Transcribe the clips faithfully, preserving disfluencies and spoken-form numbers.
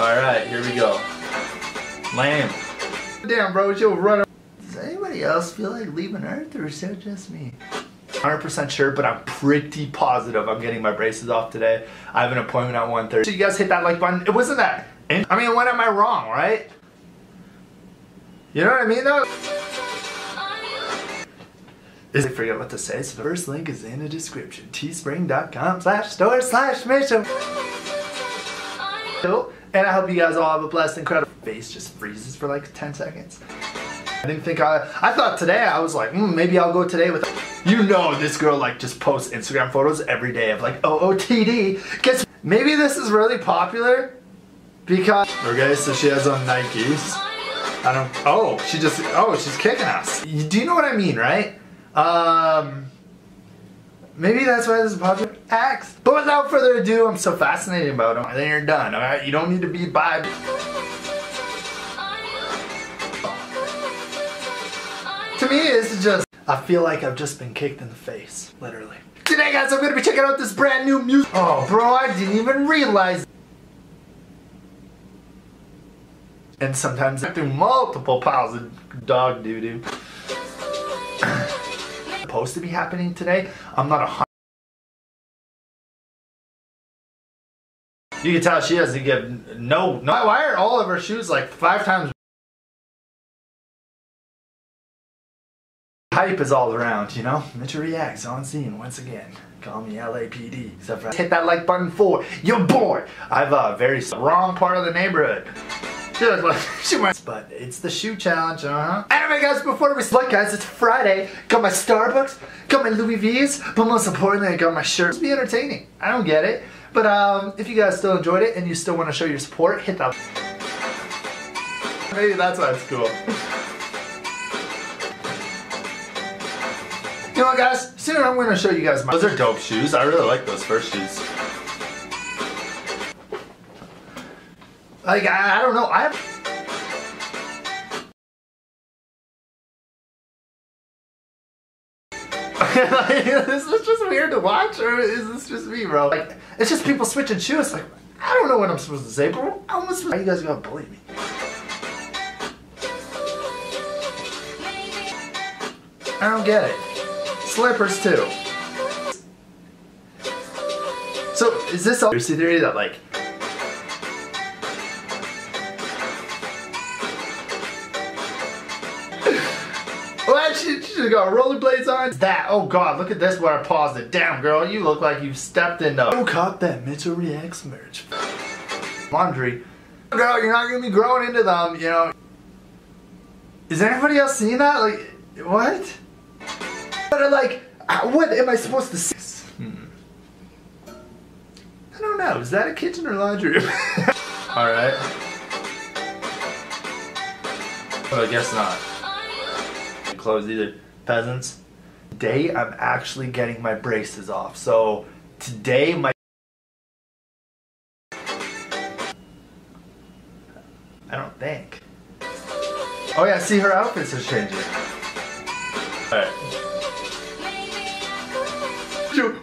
Alright, here we go. Lamb. Damn, bro, you'll run. Does anybody else feel like leaving Earth, or is that just me? one hundred percent sure, but I'm pretty positive I'm getting my braces off today. I have an appointment at one thirty. So you guys hit that like button. It wasn't that. I mean, when am I wrong, right? You know what I mean, though? I forget what to say, so the first link is in the description. Teespring.com slash store slash mission. And I hope you guys all have a blessed, incredible. Face just freezes for like ten seconds. I didn't think I, I thought today, I was like, mm, maybe I'll go today with, you know, this girl like just posts Instagram photos every day of like O O T D. Guess maybe this is really popular because, okay, so she has on Nikes. I don't, oh, she just, oh, she's kicking us. Do you know what I mean, right? Um, maybe that's why this is popular. Axe. But without further ado, I'm so fascinated about them. I think you're done, all right? You don't need to be by. To me, this is just, I feel like I've just been kicked in the face, literally. Today, guys, I'm gonna be checking out this brand new music. Oh, bro, I didn't even realize. And sometimes I do multiple piles of dog doo-doo. Supposed to be happening today. I'm not a hundred. You can tell she doesn't give no, no. Why are all of her shoes like five times? Hype is all around, you know? Mitchie Reacts on scene once again. Call me L A P D. Except for hit that like button for your boy. I have a very wrong part of the neighborhood. She looks like she went. But it's the shoe challenge, uh-huh. Anyway, guys, before we split, guys, it's Friday. Got my Starbucks, got my Louis V's, but most importantly, I got my shirt. Just be entertaining. I don't get it. But um, if you guys still enjoyed it and you still want to show your support, hit that. Maybe that's why it's cool. You know what, guys? Soon I'm going to show you guys my... Those are dope shoes. I really like those first shoes. Like, I, I don't know. I have... Like, this is just weird to watch, or is this just me, bro? Like, it's just people switching shoes. Like, I don't know what I'm supposed to say, bro. I almost... Why you guys gonna bully me? I don't get it. Slippers, too. So, is this all conspiracy theory that, like... She, she just got rollerblades on. That, oh god, look at this where I paused it. Damn, girl, you look like you stepped in the... Who caught that Mitchie Reacts merch? Laundry. Girl, you're not gonna be growing into them, you know. Is anybody else seeing that? Like, what? But like, what am I supposed to see? Hmm. I don't know, is that a kitchen or laundry room? Alright. Well, I guess not. Clothes either. Peasants. Today I'm actually getting my braces off. So today my... I don't think. Oh yeah, see her outfits are changing. Alright.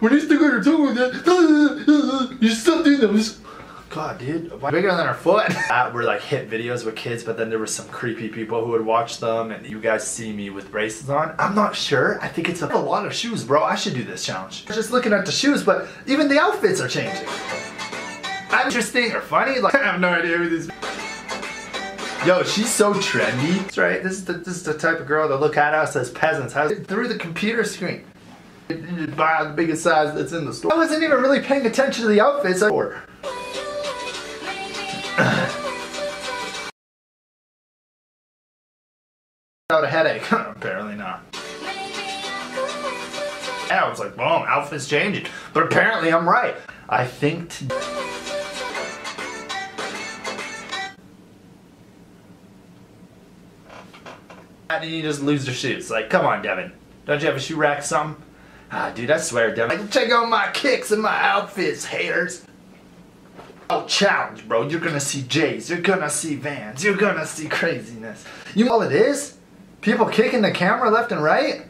When you stick on your tongue like that, you stop doing those. God, dude, why bigger than our foot? That were like hit videos with kids, but then there were some creepy people who would watch them, and you guys see me with braces on. I'm not sure. I think it's a lot of shoes, bro. I should do this challenge. Just looking at the shoes, but even the outfits are changing. I'm interesting or funny. Like, I have no idea who these. Yo, she's so trendy. That's right. This is the this is the type of girl that look at us as peasants. How's it? Through the computer screen. You just buy the biggest size that's in the store. I wasn't even really paying attention to the outfits. I wore. Without a headache. Apparently not. Yeah, I was like, boom, outfit's changing. But apparently I'm right. I think today... How did you just lose your shoes? Like, come on, Devin. Don't you have a shoe rack or something? Ah, dude, I swear, Devin. Like, check out my kicks and my outfits, haters. Oh, challenge, bro. You're gonna see J's, you're gonna see Vans, you're gonna see craziness. You know all it is? People kicking the camera left and right?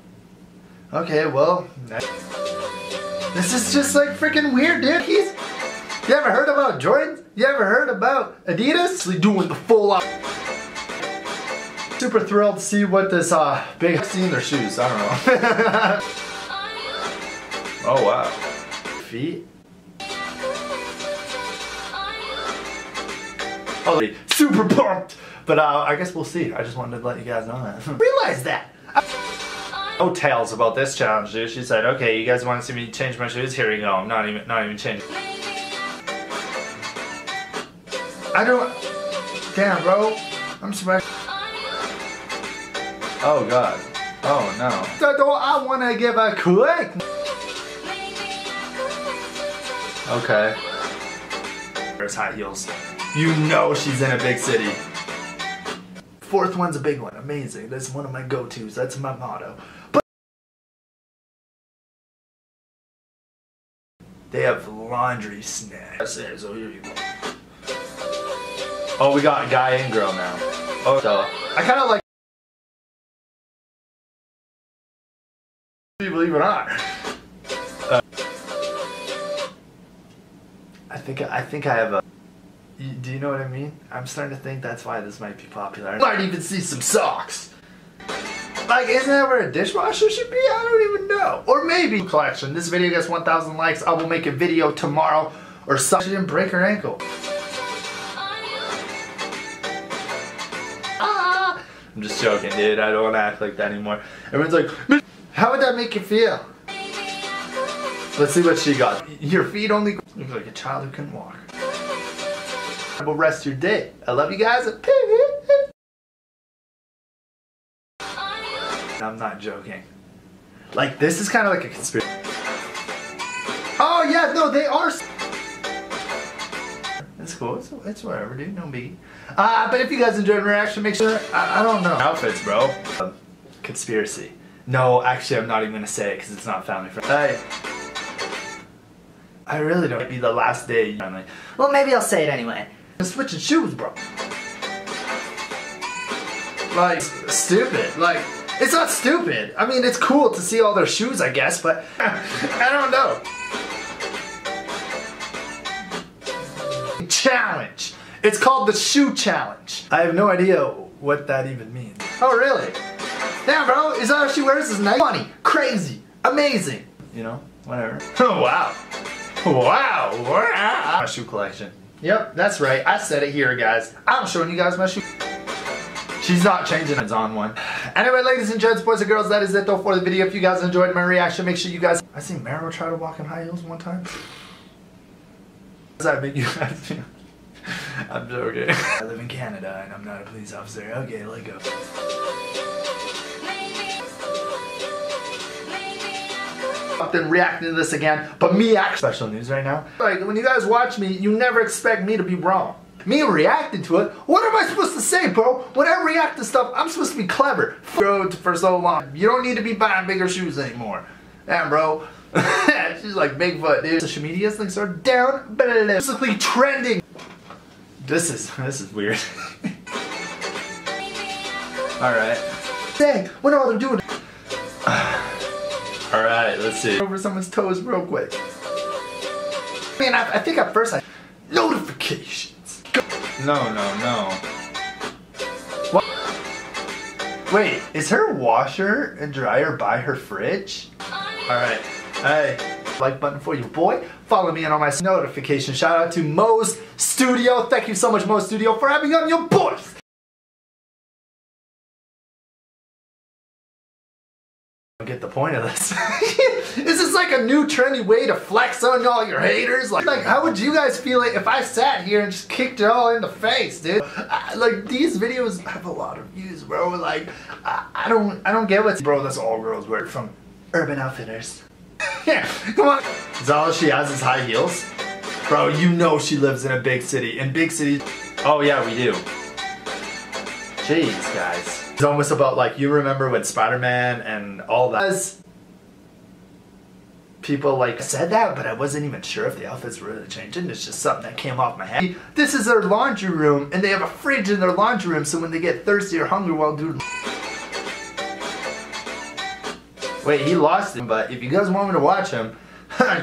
Okay, well, this is just like freaking weird, dude. He's... You ever heard about Jordan? You ever heard about Adidas doing the full out? Super thrilled to see what this uh, big see in their shoes. I don't know. Oh wow. Feet. Oh, super pumped. But uh, I guess we'll see. I just wanted to let you guys know that. Realize that. No tales about this challenge, dude. She said, "Okay, you guys want to see me change my shoes? Here we go. I'm not even, not even changing." I don't. Damn, bro. I'm surprised. Oh god. Oh no. So do I want to give a click? Okay. There's high heels. You know she's in a big city. Fourth one's a big one. Amazing. That's one of my go-tos. That's my motto. But they have laundry snacks. That's so here you go. Oh, we got guy and girl now. Oh, so I kind of like. Believe it or not. Uh, I think I think I have a. You, do you know what I mean? I'm starting to think that's why this might be popular. I might even see some socks! Like, isn't that where a dishwasher should be? I don't even know. Or maybe collection. This video gets one thousand likes. I will make a video tomorrow or something. She didn't break her ankle. Ah! I'm just joking, dude. I don't act like that anymore. Everyone's like, how would that make you feel? Let's see what she got. Your feet only look like a child who couldn't walk. Have a rest of your day. I love you guys. I'm not joking. Like, this is kind of like a conspiracy. Oh yeah, no, they are. It's cool. It's, it's whatever, dude. No biggie. Uh, but if you guys enjoyed the reaction, make sure. I, I don't know. Outfits, bro. Um, conspiracy. No, actually, I'm not even gonna say it because it's not family friendly. Hey. I really don't. It'd be the last day. I'm like, well, maybe I'll say it anyway. I'm switching shoes, bro. Like, stupid. Like, it's not stupid. I mean, it's cool to see all their shoes, I guess, but I don't know. Challenge. It's called the shoe challenge. I have no idea what that even means. Oh, really? Yeah, bro. Is that what she wears? Is Nike? Funny, crazy, amazing. You know, whatever. Oh, wow. Wow. Wow. My shoe collection. Yep, that's right. I said it here, guys. I'm showing you guys my shoe. She's not changing. It's on one. Anyway, ladies and gents, boys and girls, that is it though for the video. If you guys enjoyed my reaction, make sure you guys. I seen Meryl try to walk in high heels one time. Does that make you guys feel? I'm joking. I live in Canada and I'm not a police officer. Okay, let go. Then reacting to this again, but me act special news right now. Like, when you guys watch me, you never expect me to be wrong. Me reacting to it, what am I supposed to say, bro? When I react to stuff, I'm supposed to be clever. Bro, for so long, you don't need to be buying bigger shoes anymore. Damn, bro. She's like Bigfoot, dude. Social media links are down, basically trending. This is this is weird. All right. Dang, what are they doing? Alright, let's see. Over someone's toes real quick. Man, I, I think at first I... Notifications! Go. No, no, no. What? Wait, is her washer and dryer by her fridge? Alright, hey. Like button for you, boy. Follow me in on my notification. Shout out to Mo's Studio. Thank you so much, Mo's Studio, for having on your boys! Get the point of this. Is this like a new trendy way to flex on all your haters? Like, like how would you guys feel like if I sat here and just kicked it all in the face, dude? I, like, these videos have a lot of views, bro. Like, I, I don't, I don't get what's bro. That's all girls wear from Urban Outfitters. Yeah, come on. Is all she has is high heels, bro. You know she lives in a big city. In big cities. Oh yeah, we do. Jeez, guys. It's almost about like, you remember when Spider-Man and all that. As people like said that, but I wasn't even sure if the outfits were really changing. It's just something that came off my head. This is their laundry room, and they have a fridge in their laundry room, so when they get thirsty or hungry, well, dude. Wait, he lost him, but if you guys want me to watch him,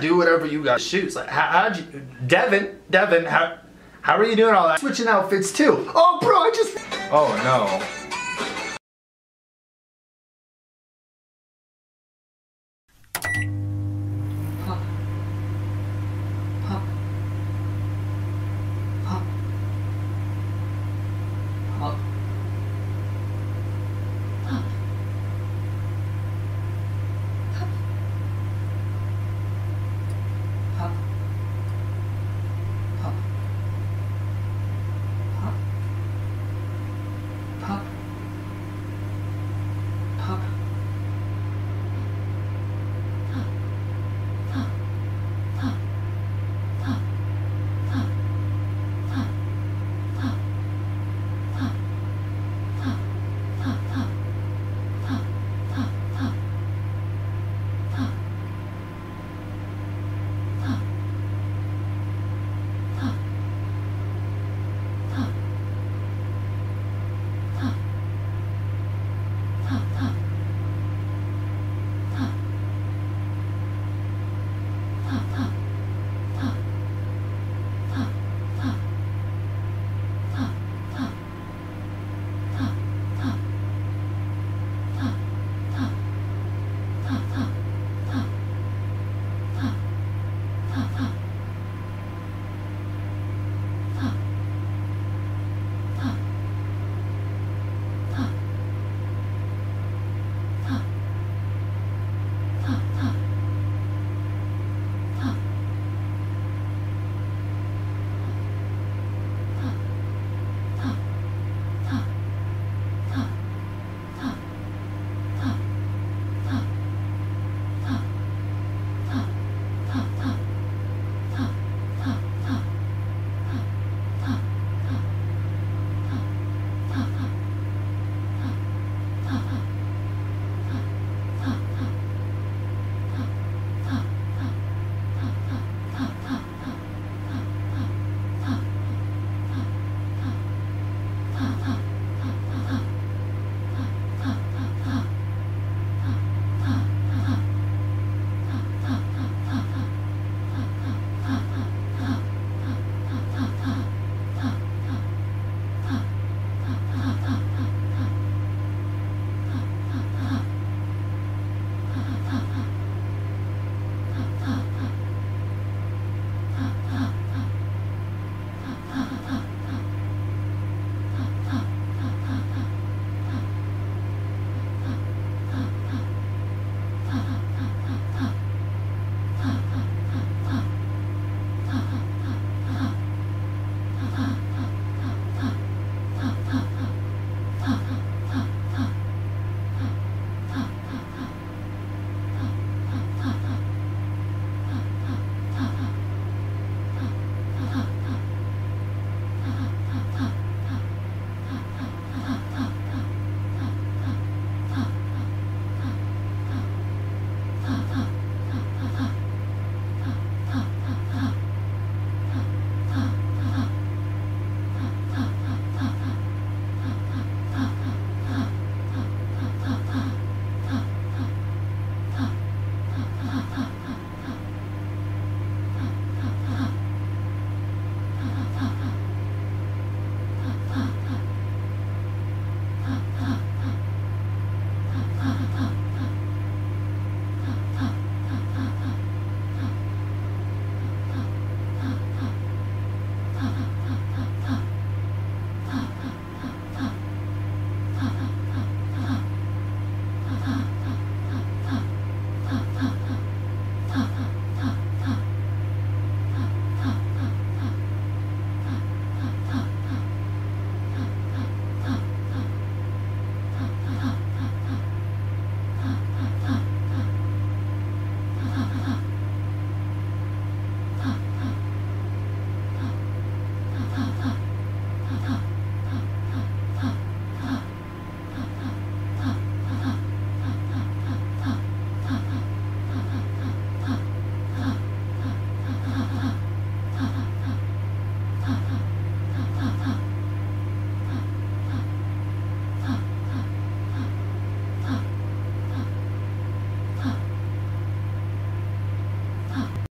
do whatever you guys choose. Like, how, how'd you, Devin, Devin, how, How are you doing all that? Switching outfits too. Oh, bro, I just. Oh, no.